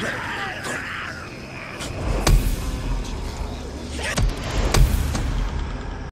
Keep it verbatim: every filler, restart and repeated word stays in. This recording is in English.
Yeah.